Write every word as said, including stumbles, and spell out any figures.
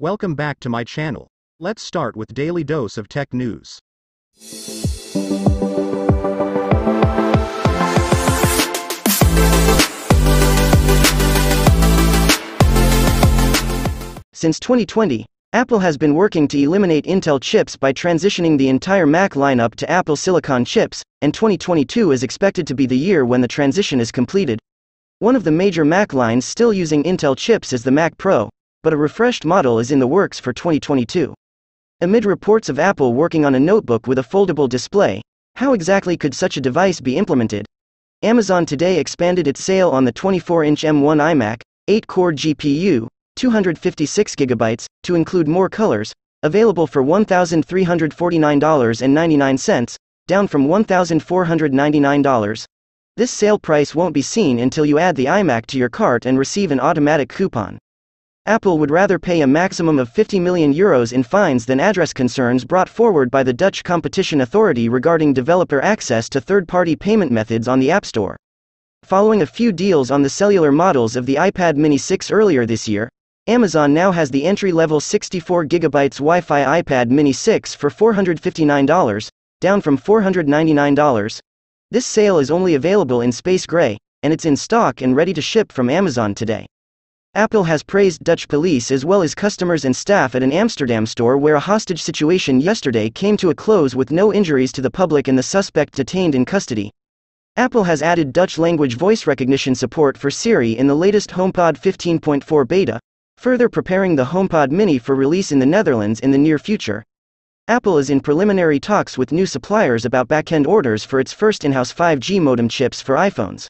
Welcome back to my channel. Let's start with Daily Dose of Tech News. Since twenty twenty, Apple has been working to eliminate Intel chips by transitioning the entire Mac lineup to Apple Silicon chips, and twenty twenty-two is expected to be the year when the transition is completed. One of the major Mac lines still using Intel chips is the Mac Pro, but a refreshed model is in the works for twenty twenty-two. Amid reports of Apple working on a notebook with a foldable display, how exactly could such a device be implemented? Amazon today expanded its sale on the twenty-four inch M one iMac, eight core G P U, two hundred fifty-six gigabytes, to include more colors, available for one thousand three hundred forty-nine dollars and ninety-nine cents, down from one thousand four hundred ninety-nine dollars. This sale price won't be seen until you add the iMac to your cart and receive an automatic coupon. Apple would rather pay a maximum of fifty million euros in fines than address concerns brought forward by the Dutch Competition Authority regarding developer access to third-party payment methods on the App Store. Following a few deals on the cellular models of the iPad Mini six earlier this year, Amazon now has the entry-level sixty-four gigabyte Wi-Fi iPad Mini six for four hundred fifty-nine dollars, down from four hundred ninety-nine dollars. This sale is only available in Space Gray, and it's in stock and ready to ship from Amazon today. Apple has praised Dutch police as well as customers and staff at an Amsterdam store where a hostage situation yesterday came to a close with no injuries to the public and the suspect detained in custody. Apple has added Dutch language voice recognition support for Siri in the latest HomePod fifteen point four beta, further preparing the HomePod Mini for release in the Netherlands in the near future. Apple is in preliminary talks with new suppliers about back-end orders for its first in-house five G modem chips for iPhones.